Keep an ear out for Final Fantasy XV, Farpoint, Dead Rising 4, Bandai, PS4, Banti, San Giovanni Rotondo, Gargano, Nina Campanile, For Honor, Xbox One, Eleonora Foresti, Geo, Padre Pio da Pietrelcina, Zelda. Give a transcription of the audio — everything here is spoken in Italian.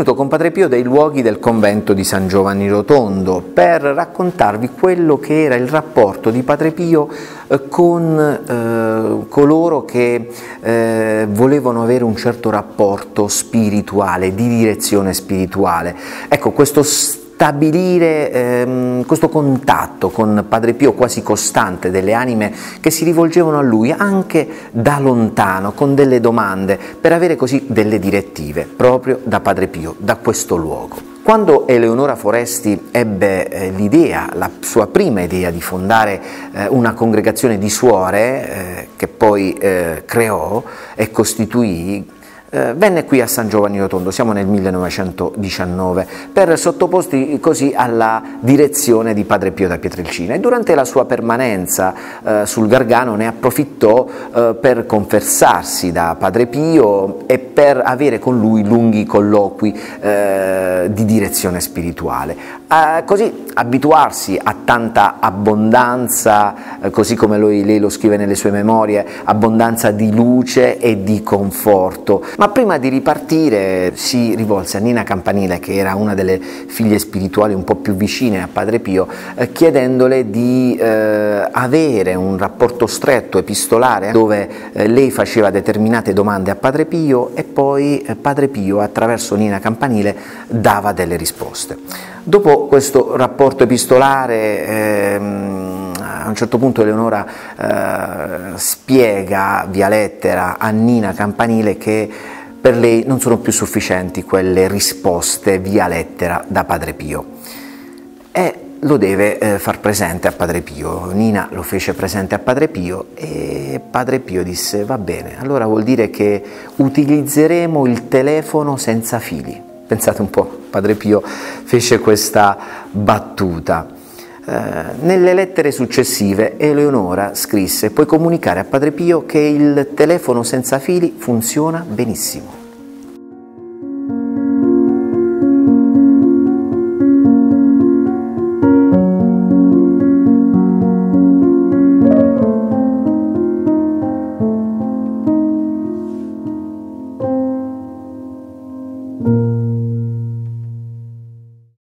venuto con Padre Pio dai luoghi del convento di San Giovanni Rotondo per raccontarvi quello che era il rapporto di Padre Pio con coloro che volevano avere un certo rapporto spirituale, di direzione spirituale. Ecco, questo stabilire questo contatto con Padre Pio quasi costante delle anime che si rivolgevano a lui anche da lontano con delle domande, per avere così delle direttive proprio da Padre Pio, da questo luogo. Quando Eleonora Foresti ebbe l'idea, la sua prima idea di fondare una congregazione di suore che poi creò e costituì, venne qui a San Giovanni Rotondo, siamo nel 1919, per sottoposti così alla direzione di Padre Pio da Pietrelcina, e durante la sua permanenza sul Gargano ne approfittò per confessarsi da Padre Pio e per avere con lui lunghi colloqui di direzione spirituale, così abituarsi a tanta abbondanza, così come lei lo scrive nelle sue memorie, abbondanza di luce e di conforto. Ma prima di ripartire si rivolse a Nina Campanile, che era una delle figlie spirituali un po' più vicine a Padre Pio, chiedendole di avere un rapporto stretto epistolare dove lei faceva determinate domande a Padre Pio e poi Padre Pio attraverso Nina Campanile dava delle risposte. Dopo questo rapporto epistolare a un certo punto Eleonora spiega via lettera a Nina Campanile che per lei non sono più sufficienti quelle risposte via lettera da Padre Pio, e lo deve far presente a Padre Pio. Nina lo fece presente a Padre Pio e Padre Pio disse: va bene, allora vuol dire che utilizzeremo il telefono senza fili. Pensate un po', Padre Pio fece questa battuta. Nelle lettere successive Eleonora scrisse: puoi comunicare a Padre Pio che il telefono senza fili funziona benissimo.